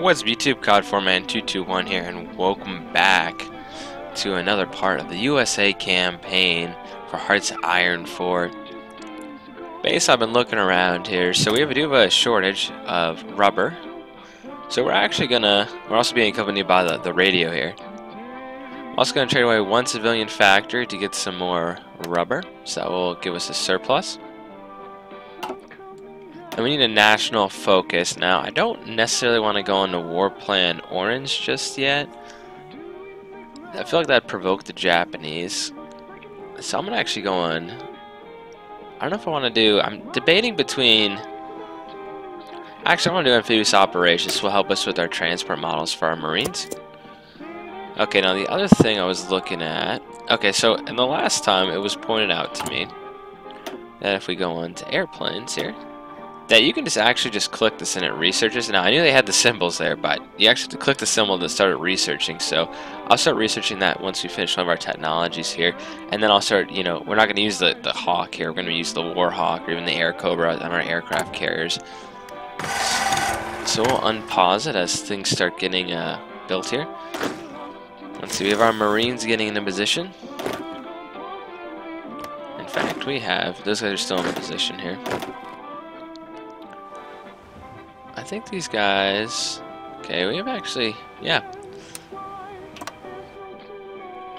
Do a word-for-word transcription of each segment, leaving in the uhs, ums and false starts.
What's up YouTube, Cod four man two two one here, and welcome back to another part of the U S A campaign for Hearts of Iron four. Base, I've been looking around here, so we have a, do have a shortage of rubber. So we're actually gonna, we're also being accompanied by the, the radio here. I'm also gonna trade away one civilian factory to get some more rubber, so that will give us a surplus. And we need a national focus. Now, I don't necessarily want to go into Warplan Orange just yet. I feel like that provoked the Japanese. So I'm going to actually go on... I don't know if I want to do... I'm debating between... Actually, I want to do amphibious operations. This will help us with our transport models for our Marines. Okay, now the other thing I was looking at... Okay, so in the last time, it was pointed out to me that if we go on to airplanes here... that you can just actually just click this and it researches. Now, I knew they had the symbols there, but you actually have to click the symbol to start researching. So I'll start researching that once we finish one of our technologies here. And then I'll start, you know, we're not going to use the, the Hawk here. We're going to use the Warhawk or even the Airacobra on our aircraft carriers. So we'll unpause it as things start getting uh, built here. Let's see, we have our Marines getting into position. In fact, we have, those guys are still in position here. I think these guys... Okay, we have actually... Yeah.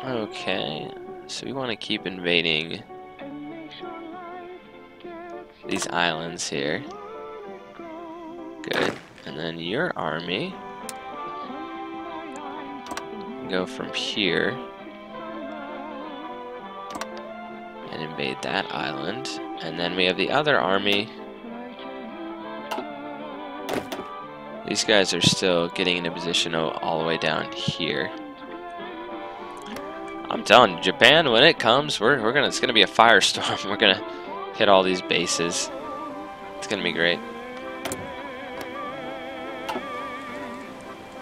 Okay. So we want to keep invading these islands here. Good. And then your army... go from here and invade that island. And then we have the other army... These guys are still getting into position all the way down here. I'm telling you, Japan, when it comes, we're, we're gonna, it's gonna be a firestorm. We're gonna hit all these bases. It's gonna be great.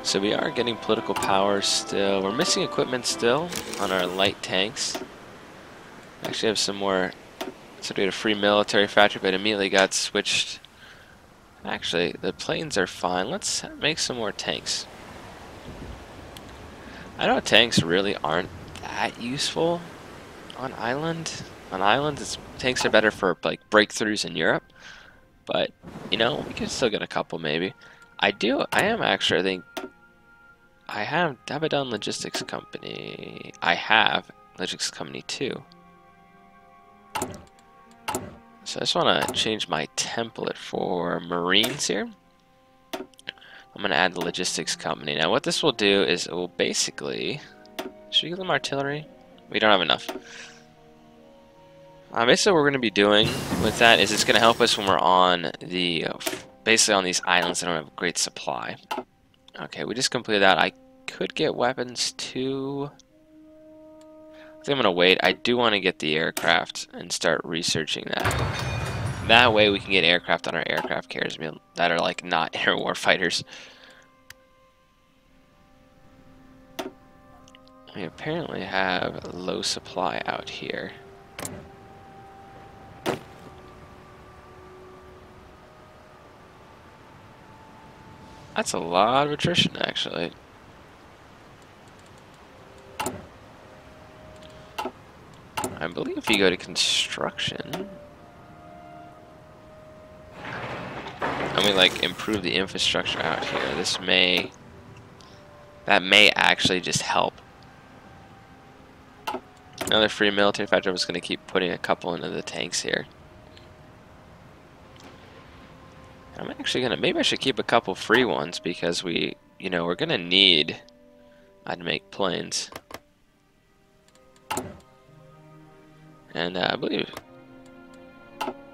So we are getting political power still. We're missing equipment still on our light tanks. Actually have some more, so we had a free military factory, but immediately got switched. Actually, the planes are fine. Let's make some more tanks. I know tanks really aren't that useful on island. On islands, it's, tanks are better for like breakthroughs in Europe. But you know, we can still get a couple maybe. I do. I am actually. I think I have. Have I done logistics company? I have logistics company too. So I just want to change my template for Marines here. I'm going to add the logistics company. Now what this will do is it will basically... Should we give them artillery? We don't have enough. Uh, basically what we're going to be doing with that is it's going to help us when we're on the... Basically on these islands that don't have a great supply. Okay, we just completed that. I could get weapons too... I think I'm going to wait. I do want to get the aircraft and start researching that. That way we can get aircraft on our aircraft carriers that are like not interwar fighters. We apparently have low supply out here. That's a lot of attrition actually. I believe if you go to construction and we like improve the infrastructure out here, this may that may actually just help. Another free military factory. I'm just going to keep putting a couple into the tanks here. I'm actually going to maybe I should keep a couple free ones because we you know we're going to need I'd make planes. And uh, I believe,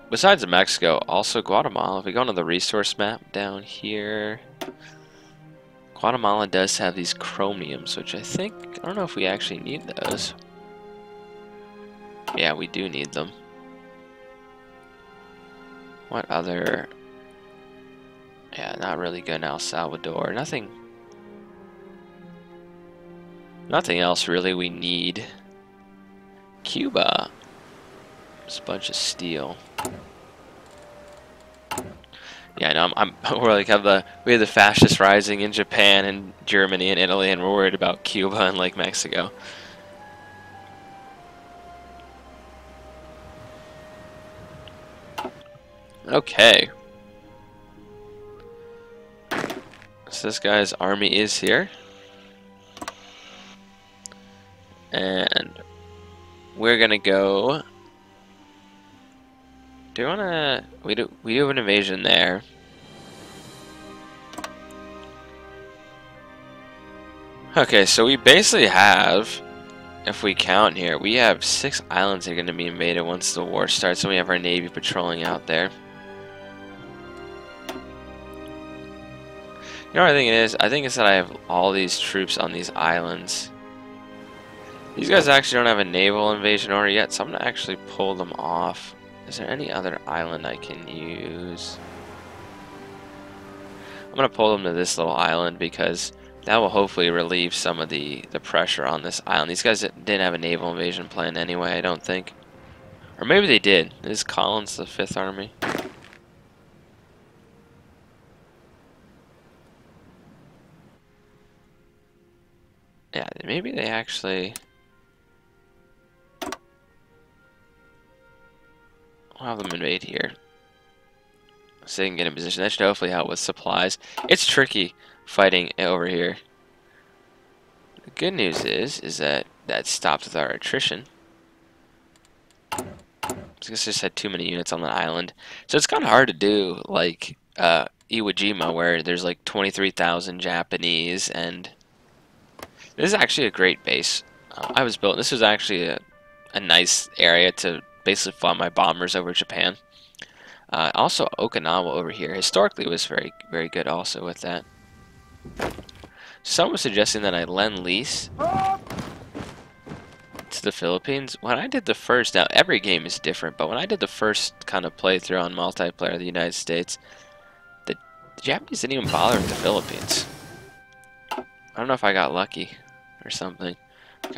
besides Mexico, also Guatemala. If we go into the resource map down here, Guatemala does have these chromiums, which I think, I don't know if we actually need those. Yeah, we do need them. What other? Yeah, not really good in El Salvador. Nothing, nothing else really we need. Cuba. It's a bunch of steel. Yeah, I know. I'm, I'm, we're like have the we had the fascist rising in Japan and Germany and Italy, and we're worried about Cuba and like Mexico. Okay. So this guy's army is here. And we're gonna go. Do you wanna? We do. We do have an invasion there. Okay, so we basically have, if we count here, we have six islands that are gonna be invaded once the war starts, and we have our navy patrolling out there. You know what I think it is? I think it's that I have all these troops on these islands. These guys actually don't have a naval invasion order yet, so I'm gonna actually pull them off. Is there any other island I can use? I'm gonna pull them to this little island because that will hopefully relieve some of the, the pressure on this island. These guys didn't have a naval invasion plan anyway, I don't think. Or maybe they did. Is Collins the Fifth Army? Yeah, maybe they actually... We'll have them invade here so they can get in position. That should hopefully help with supplies. It's tricky fighting over here. The good news is is that that stopped with our attrition. So it's just had too many units on the island. So it's kind of hard to do like uh, Iwo Jima, where there's like twenty-three thousand Japanese, and this is actually a great base. Uh, I was built. This was actually a, a nice area to basically fly my bombers over Japan. Uh, also, Okinawa over here historically was very, very good. Also with that, someone was suggesting that I lend lease to the Philippines. When I did the first, now every game is different, but when I did the first kind of playthrough on multiplayer of the United States, the, the Japanese didn't even bother with the Philippines. I don't know if I got lucky or something.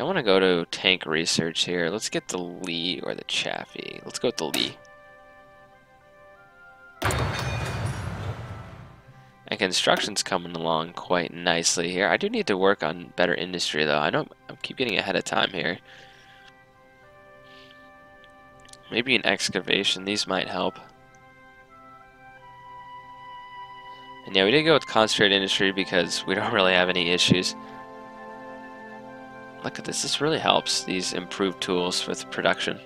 I want to go to tank research here. Let's get the Lee or the Chaffee. Let's go with the Lee. And construction's coming along quite nicely here. I do need to work on better industry, though. I don't. I keep getting ahead of time here. Maybe an excavation. These might help. And yeah, we did go with concentrated industry because we don't really have any issues. Look at this. This really helps, these improved tools with production.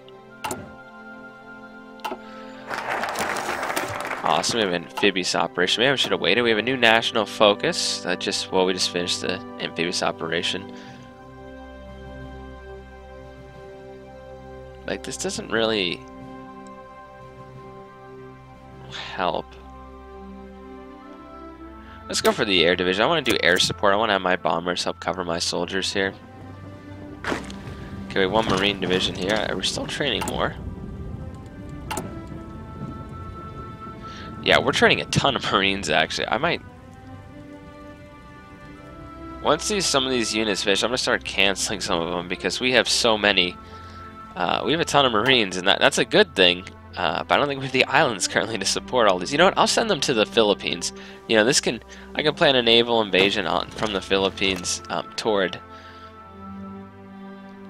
Awesome. We have an amphibious operation. Maybe we should have waited. We have a new national focus. That just, well, we just finished the amphibious operation. Like, this doesn't really help. Let's go for the air division. I want to do air support. I want to have my bombers help cover my soldiers here. Okay, we have one Marine Division here. We're still training more. Yeah, we're training a ton of Marines, actually. I might... Once these some of these units finish, I'm going to start canceling some of them because we have so many. Uh, we have a ton of Marines, and that, that's a good thing. Uh, but I don't think we have the islands currently to support all these. You know what? I'll send them to the Philippines. You know, this can... I can plan a naval invasion on from the Philippines um, toward...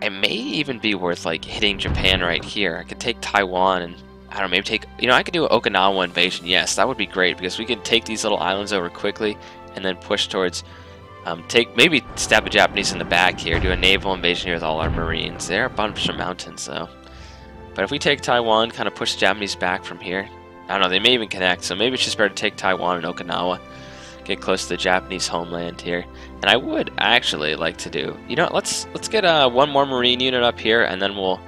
It may even be worth, like, hitting Japan right here. I could take Taiwan and, I don't know, maybe take... You know, I could do an Okinawa invasion. Yes, that would be great, because we could take these little islands over quickly and then push towards... Um, take... Maybe stab the Japanese in the back here, do a naval invasion here with all our Marines. There are a bunch of mountains, though. But if we take Taiwan, kind of push the Japanese back from here... I don't know, they may even connect, so maybe it's just better to take Taiwan and Okinawa. Get close to the Japanese homeland here, and I would actually like to do. You know, let's let's get uh, one more Marine unit up here, and then we'll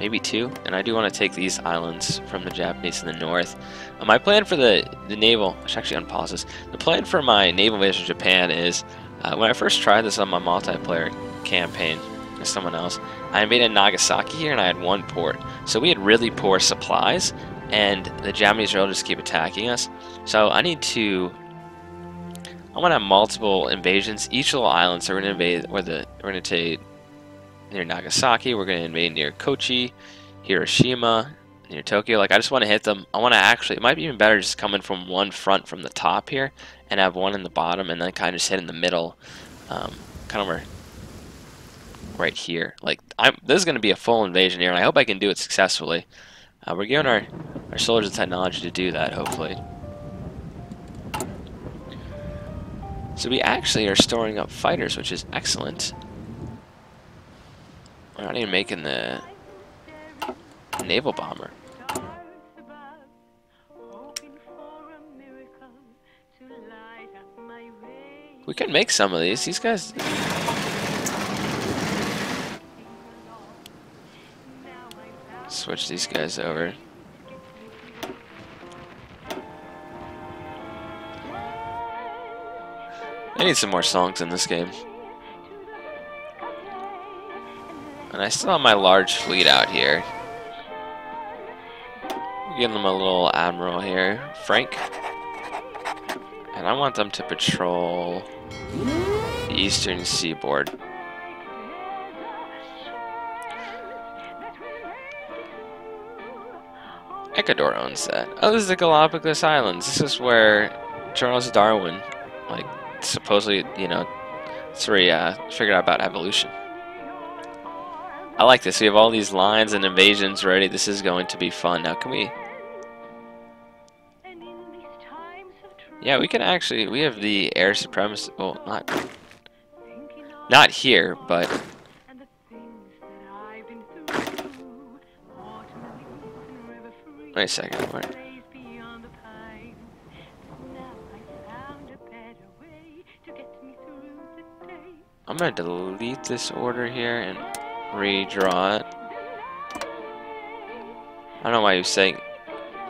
maybe two. And I do want to take these islands from the Japanese in the north. Uh, my plan for the the naval, I should actually unpause this. The plan for my naval invasion of Japan is uh, when I first tried this on my multiplayer campaign with someone else, I invaded Nagasaki here, and I had one port, so we had really poor supplies, and the Japanese will just keep attacking us. So I need to. I want to have multiple invasions. Each little island, so we're going to invade, or the, we're going to take near Nagasaki, we're going to invade near Kochi, Hiroshima, near Tokyo. Like, I just want to hit them. I want to actually, it might be even better just coming from one front from the top here and have one in the bottom and then kind of just hit in the middle, um, kind of where, right here. Like, I'm, this is going to be a full invasion here, and I hope I can do it successfully. Uh, we're giving our, our soldiers the technology to do that, hopefully. So we actually are storing up fighters, which is excellent. We're not even making the naval bomber. We can make some of these. These guys... Switch these guys over. I need some more songs in this game. And I still have my large fleet out here. Give them a little admiral here, Frank. And I want them to patrol the eastern seaboard. Ecuador owns that. Oh, this is the Galapagos Islands. This is where Charles Darwin, like, supposedly, you know, sorry, uh, figured out about evolution. I like this. We have all these lines and invasions ready. This is going to be fun. Now, can we... Yeah, we can actually... We have the air supremacy... Well, not... Not here, but... Wait a second, where? I'm gonna delete this order here and redraw it. I don't know why you're saying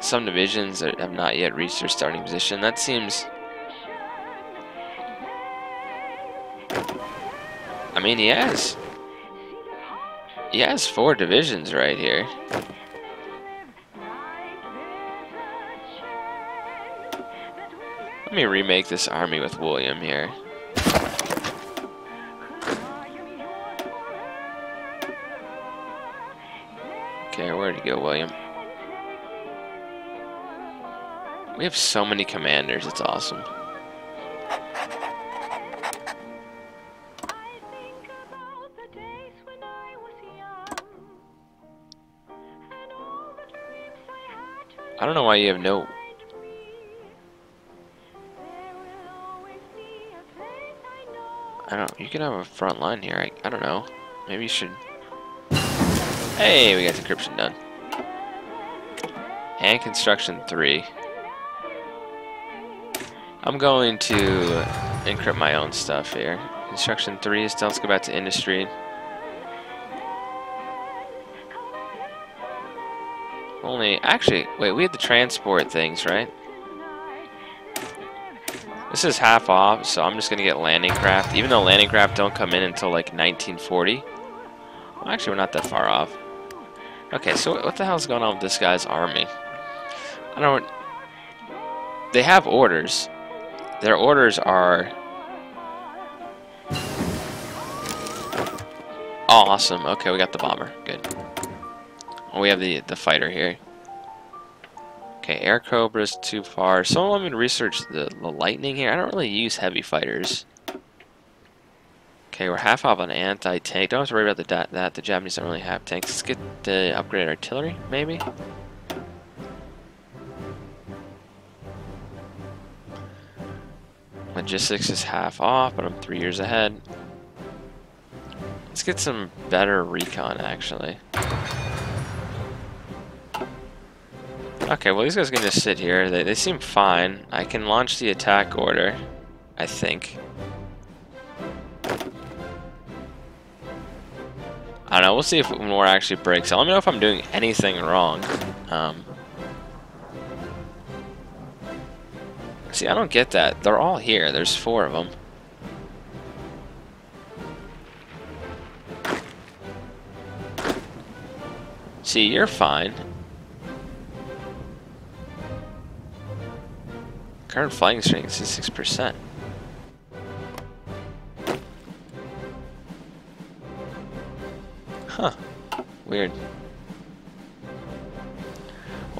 some divisions that have not yet reached their starting position. That seems... I mean, he has... He has four divisions right here. Let me remake this army with William here. Okay, where'd he go, William? We have so many commanders, it's awesome. I don't know why you have no... I don't, you can have a front line here, I, I don't know. Maybe you should... Hey, we got the encryption done. And construction three. I'm going to encrypt my own stuff here. Construction three is done, let's go back to industry. Only, actually, wait, we had the transport things, right? This is half off, so I'm just going to get landing craft. Even though landing craft don't come in until like nineteen forty. Well, actually, we're not that far off. Okay, so what the hell's going on with this guy's army? I don't... They have orders. Their orders are... Oh, awesome. Okay, we got the bomber. Good. Well, we have the, the fighter here. Okay, Airacobra is too far. Someone want me to research the, the Lightning here. I don't really use heavy fighters. Okay, we're half off on anti-tank. Don't have to worry about the, that. The Japanese don't really have tanks. Let's get the upgraded artillery, maybe. Logistics is half off, but I'm three years ahead. Let's get some better recon, actually. Okay, well, these guys can just sit here. They, they seem fine. I can launch the attack order, I think. I don't know. We'll see if war actually breaks. So let me know if I'm doing anything wrong. Um, see, I don't get that. They're all here. There's four of them. See, you're fine. Current flying strength is six percent. Huh. Weird.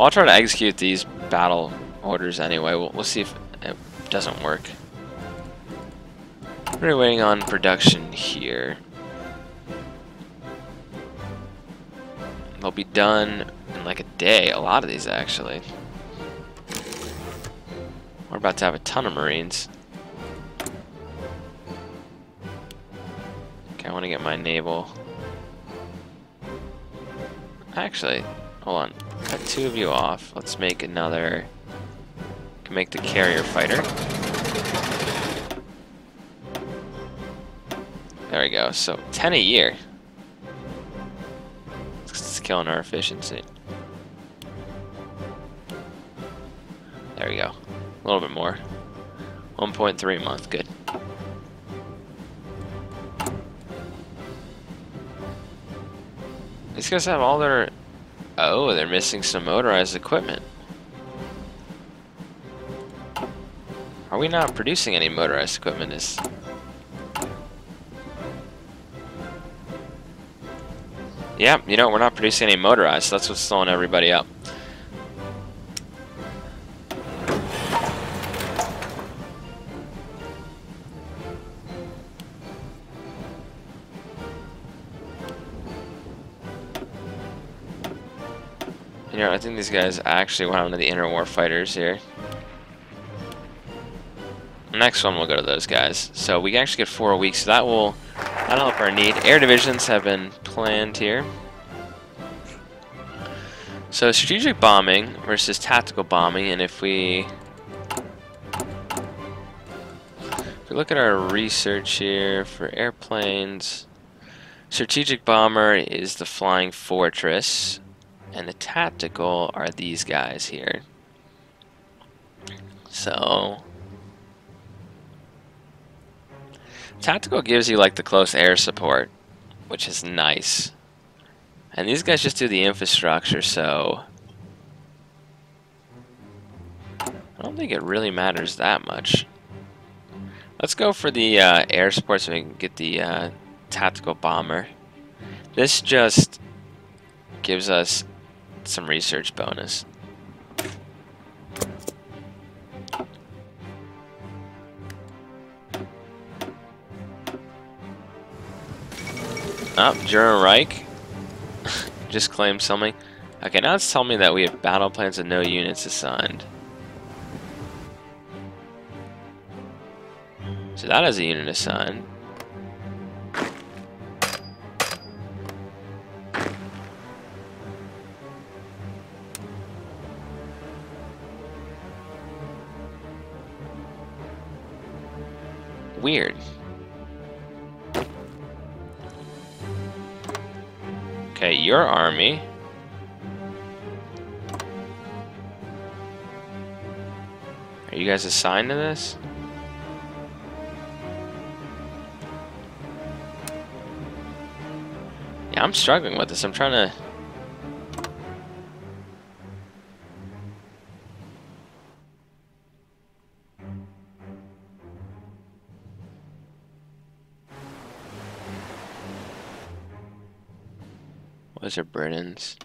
Well, I'll try to execute these battle orders anyway. We'll, we'll see if it doesn't work. We're waiting on production here. They'll be done in like a day, a lot of these actually. We're about to have a ton of Marines. Okay, I want to get my naval. Actually, hold on. Cut two of you off. Let's make another. Can make the carrier fighter. There we go. So ten a year. It's killing our efficiency. There we go. A little bit more. one point three a month. Good. These guys have all their... Oh, they're missing some motorized equipment. Are we not producing any motorized equipment? Is... Yeah, you know, we're not producing any motorized, so that's what's slowing everybody up. You know, I think these guys actually went on to the interwar fighters here. Next one will go to those guys. So we actually get four a week, so that will that'll help our need. Air divisions have been planned here. So strategic bombing versus tactical bombing, and if we if we look at our research here for airplanes, strategic bomber is the Flying Fortress. And the tactical are these guys here. So tactical gives you like the close air support, which is nice. And these guys just do the infrastructure, so I don't think it really matters that much. Let's go for the uh, air support so we can get the uh, tactical bomber. This just gives us some research bonus. Oh, German Reich just claimed something. Okay, now it's telling me that we have battle plans and no units assigned. So that is a unit assigned. Weird. Okay, your army. Are you guys assigned to this? Yeah, I'm struggling with this. I'm trying to... Those are Britons.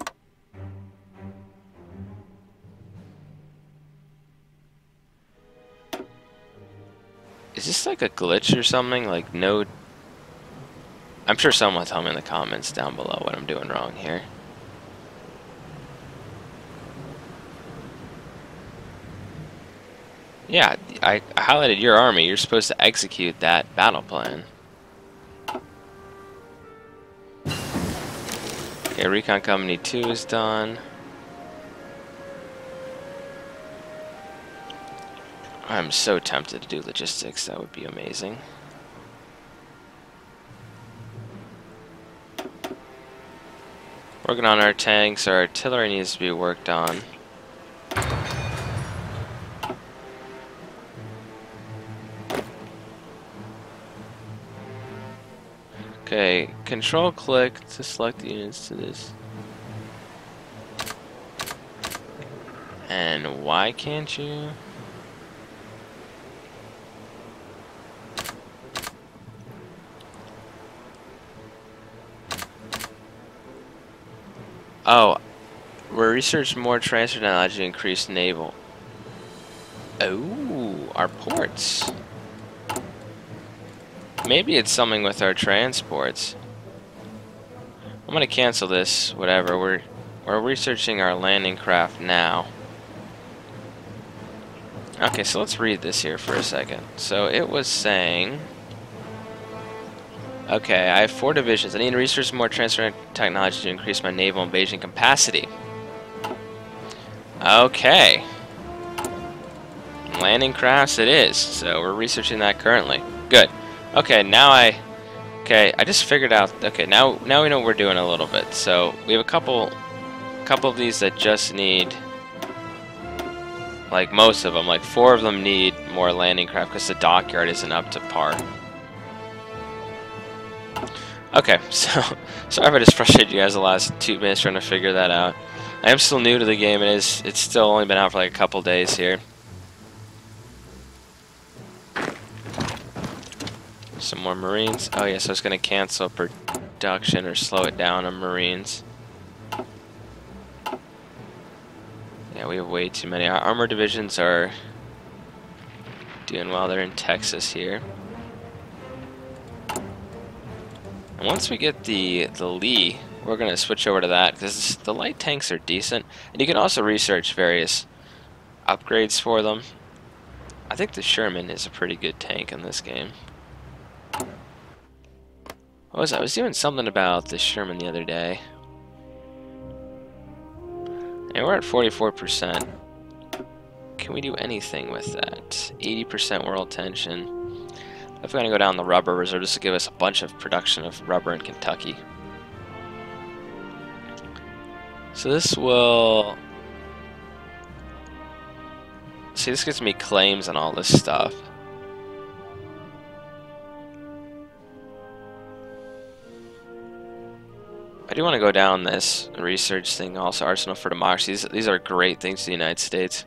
Is this like a glitch or something? Like no... I'm sure someone will tell me in the comments down below what I'm doing wrong here. Yeah, I highlighted your army. You're supposed to execute that battle plan. Okay, Recon Company two is done. I'm so tempted to do logistics, that would be amazing. Working on our tanks, our artillery needs to be worked on. Okay, control click to select the units to this. And why can't you? Oh, Where research more transfer knowledge to increase naval. Oh, our ports. Maybe it's something with our transports. I'm gonna cancel this, whatever. We're we're researching our landing craft now. Okay, so let's read this here for a second. So it was saying, okay, I have four divisions. I need to research more transfer technology to increase my naval invasion capacity. Okay. Landing crafts it is. So we're researching that currently. Good. Okay, now I Okay, I just figured out okay, now now we know what we're doing a little bit. So we have a couple couple of these that just need, like most of them, like four of them need more landing craft because the dockyard isn't up to par. Okay, so sorry if I just frustrated you guys the last two minutes trying to figure that out. I am still new to the game, and it is it's still only been out for like a couple days here. Some more Marines. Oh yes, I was gonna cancel production or slow it down on Marines. Yeah, we have way too many. Our armor divisions are doing well. They're in Texas here. And once we get the the Lee, we're gonna switch over to that because the light tanks are decent, and you can also research various upgrades for them. I think the Sherman is a pretty good tank in this game. What was I? I was doing something about the Sherman the other day. And we're at forty-four percent. Can we do anything with that? eighty percent world tension. I'm going to go down the rubber reserve just to give us a bunch of production of rubber in Kentucky. So this will... See, this gives me claims on all this stuff. I do want to go down this research thing also, Arsenal for Democracy. These, these are great things to the United States.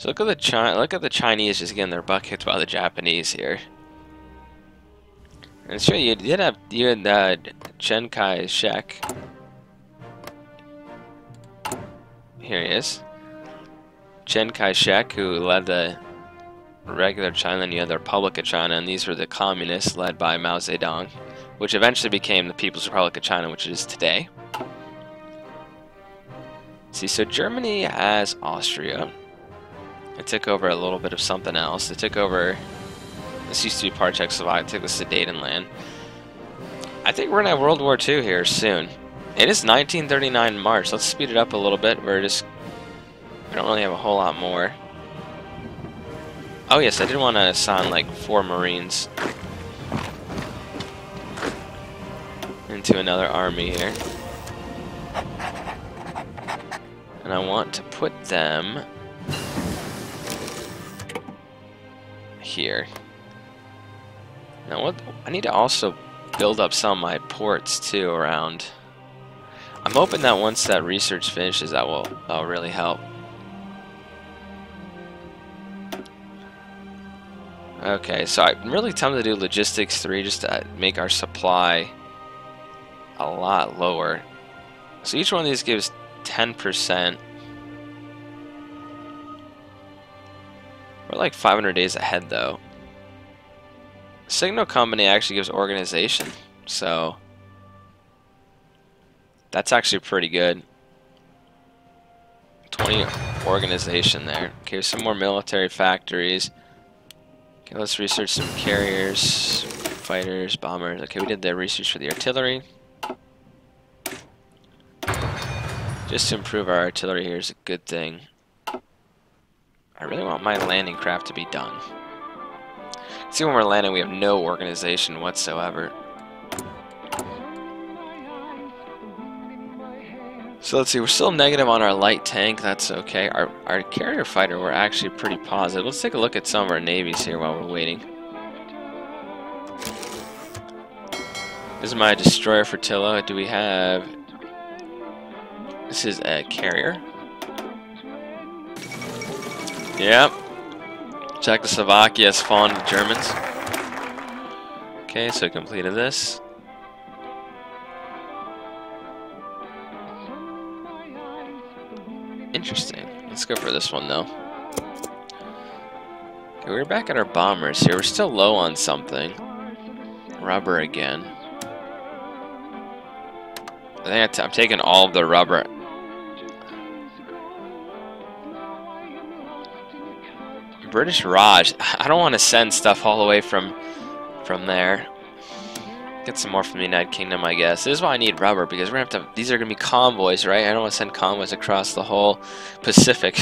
So look at the Chi look at the Chinese just getting their butt kicked by the Japanese here. And sure, you did have you had uh, Chiang Kai-shek. Here he is, Chiang Kai-shek, who led the regular China, and you had the Republic of China, and these were the communists led by Mao Zedong, which eventually became the People's Republic of China, which it is today. See, so Germany has Austria. It took over a little bit of something else. It took over, this used to be part of Czechoslovakia, it took the Sudetenland. I think we're going to have World War Two here soon. It is nineteen thirty-nine March. Let's speed it up a little bit. We're just, I don't really have a whole lot more. Oh yes, I did want to assign like four Marines into another army here. And I want to put them here. Now what, I need to also build up some of my ports too around. I'm hoping that once that research finishes, that will that'll really help. Okay, so I'm really tempted to do Logistics three just to make our supply a lot lower. So each one of these gives ten percent. We're like five hundred days ahead, though. Signal Company actually gives organization, so that's actually pretty good. twenty organization there. Okay, some more military factories. Okay, let's research some carriers, fighters, bombers. Okay, we did the research for the artillery. Just to improve our artillery here is a good thing. I really want my landing craft to be done. See, when we're landing, we have no organization whatsoever. So let's see, we're still negative on our light tank, that's okay. Our, our carrier fighter, we're actually pretty positive. Let's take a look at some of our navies here while we're waiting. This is my destroyer flotilla. Do we have... This is a carrier. Yep. Czechoslovakia has fallen to the Germans. Okay, so completed this. Interesting. Let's go for this one, though. Okay, we're back at our bombers here. We're still low on something. Rubber again. I think I'm taking all of the rubber. British Raj. I don't want to send stuff all the way from from there. Get some more from the United Kingdom, I guess. This is why I need rubber, because we're gonna have to. These are gonna be convoys, right? I don't want to send convoys across the whole Pacific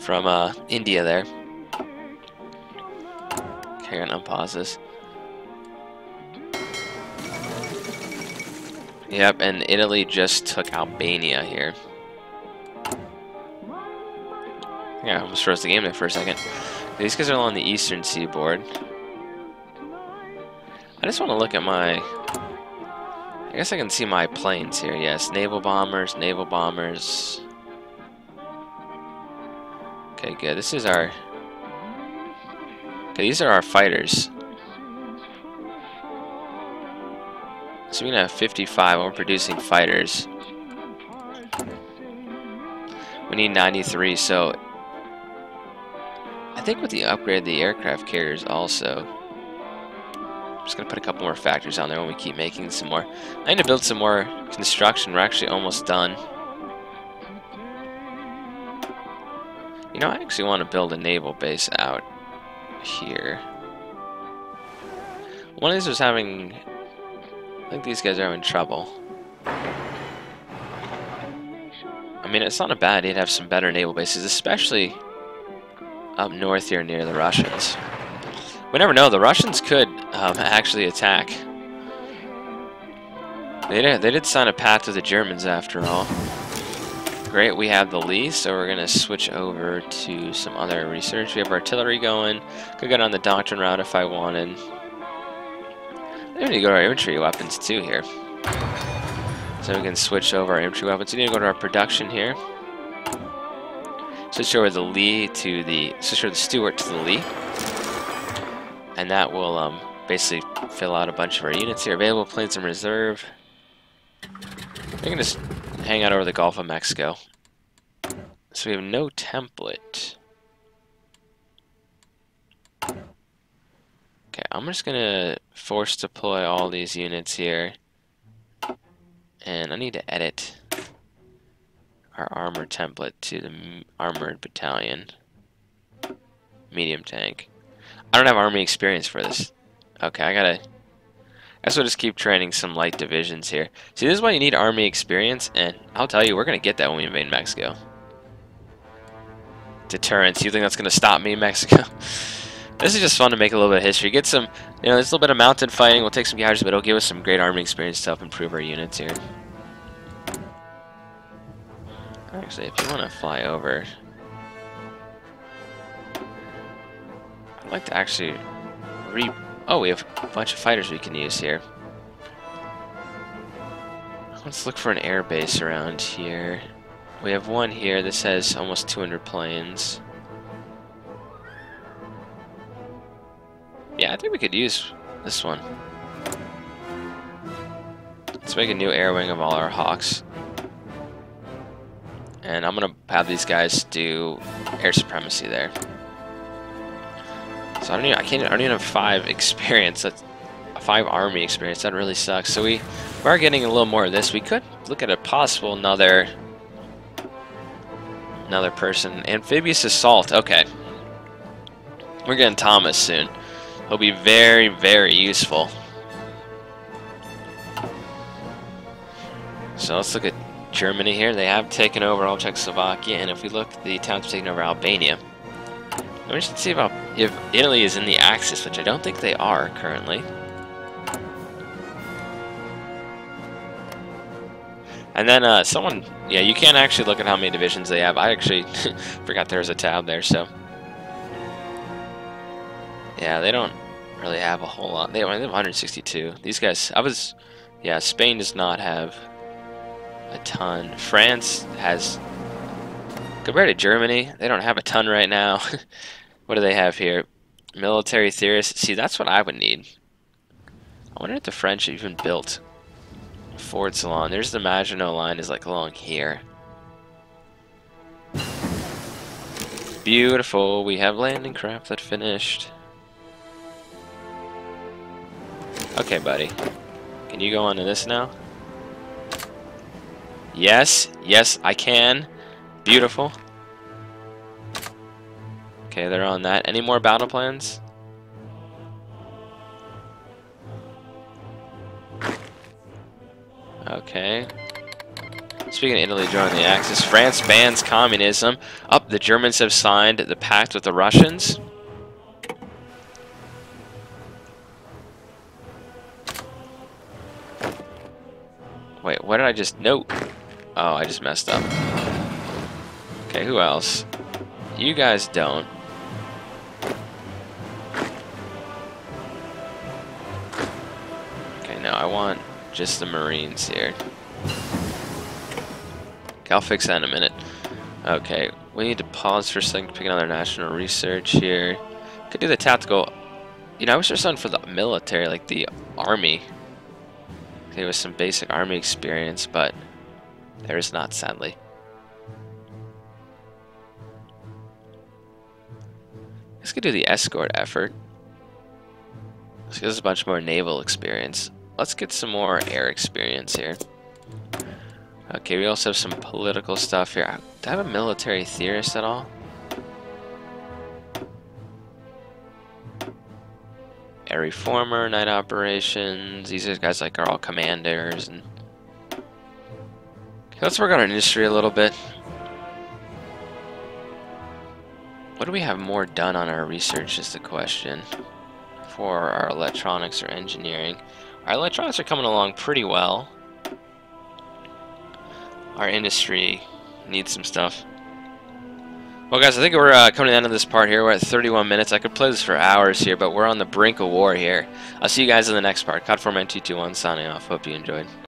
from uh, India there. Okay, I'm gonna unpause this. Yep, and Italy just took Albania here. Yeah, I almost froze the game there for a second. These guys are along the eastern seaboard. I just want to look at my... I guess I can see my planes here. Yes, naval bombers, naval bombers. Okay, good. This is our... Okay, these are our fighters. So we're going to have fifty-five when we're producing fighters. We need ninety-three, so... I think with the upgrade of the aircraft carriers also. I'm just going to put a couple more factories on there when we keep making some more. I need to build some more construction. We're actually almost done. You know, I actually want to build a naval base out here. One of these was having... I think these guys are having trouble. I mean, it's not a bad idea to have some better naval bases, especially... up north here near the Russians. We never know. The Russians could um, actually attack. They did, they did sign a pact with the Germans after all. Great, we have the Lee, so we're going to switch over to some other research. We have artillery going. Could go down the doctrine route if I wanted. I need to go to our infantry weapons too here. So we can switch over our infantry weapons. We need to go to our production here. Switch over the Lee to the switch over the Stuart to the Lee, and that will um, basically fill out a bunch of our units here. Available planes in reserve. We can just hang out over the Gulf of Mexico. So we have no template. Okay, I'm just gonna force deploy all these units here, and I need to edit our armor template to the armored battalion. Medium tank. I don't have army experience for this. Okay, I gotta... I guess we'll just keep training some light divisions here. See, this is why you need army experience, and I'll tell you, we're gonna get that when we invade Mexico. Deterrence. You think that's gonna stop me in Mexico? This is just fun to make a little bit of history. Get some... You know, there's a little bit of mountain fighting. We'll take some gouges, but it'll give us some great army experience to help improve our units here. Actually, if you want to fly over, I'd like to actually re... Oh, we have a bunch of fighters we can use here. Let's look for an air base around here. We have one here. This has almost two hundred planes. Yeah, I think we could use this one. Let's make a new air wing of all our Hawks. And I'm going to have these guys do air supremacy there. So I don't even, I can't, I don't even have five experience. That's five army experience. That really sucks. So we, we are getting a little more of this. We could look at a possible another, another person. Amphibious assault. Okay. We're getting Thomas soon. He'll be very, very useful. So let's look at Germany here. They have taken over all Czechoslovakia, and if we look, the towns have taken over Albania. Let me just see about if Italy is in the Axis, which I don't think they are currently. And then uh, someone, yeah, you can't actually look at how many divisions they have. I actually forgot there was a tab there, so yeah, they don't really have a whole lot. They, they have one hundred sixty-two. These guys, I was, yeah, Spain does not have a ton. France has, compared to Germany, they don't have a ton right now. What do they have here? Military theorists. See, that's what I would need. I wonder if the French even built Ford Salon. There's the Maginot Line is like along here. Beautiful, we have landing craft that finished. Okay, buddy. Can you go onto this now? Yes, yes, I can. Beautiful. Okay, they're on that. Any more battle plans? Okay. Speaking of Italy joining the Axis, France bans communism. Up, the Germans have signed the pact with the Russians. Wait, what did I just note? Oh, I just messed up. Okay, who else? You guys don't. Okay, now I want just the Marines here. I'll fix that in a minute. Okay, we need to pause for a second, pick another national research here. Could do the tactical. You know, I wish there was something for the military, like the army. Okay, with some basic army experience, but there is not, sadly. Let's go do the escort effort. This gives us a bunch more naval experience. Let's get some more air experience here. Okay, we also have some political stuff here. Do I have a military theorist at all? Air reformer, night operations. These guys like are all commanders. And okay, let's work on our industry a little bit. What do we have more done on our research is the question. For our electronics or engineering. Our electronics are coming along pretty well. Our industry needs some stuff. Well, guys, I think we're uh, coming to the end of this part here. We're at thirty-one minutes. I could play this for hours here, but we're on the brink of war here. I'll see you guys in the next part. Cod four man two two one signing off. Hope you enjoyed.